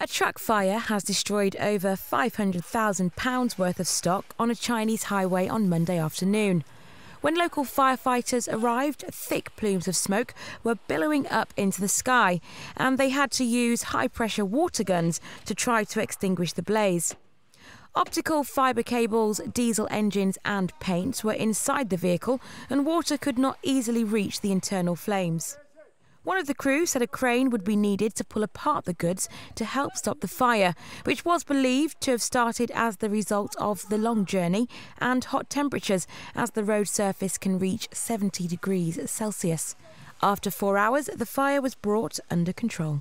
A truck fire has destroyed over £500,000 worth of stock on a Chinese highway on Monday afternoon. When local firefighters arrived, thick plumes of smoke were billowing up into the sky, and they had to use high-pressure water guns to try to extinguish the blaze. Optical fibre cables, diesel engines and paint were inside the vehicle, and water could not easily reach the internal flames. One of the crew said a crane would be needed to pull apart the goods to help stop the fire, which was believed to have started as the result of the long journey and hot temperatures, as the road surface can reach 70 degrees Celsius. After 4 hours, the fire was brought under control.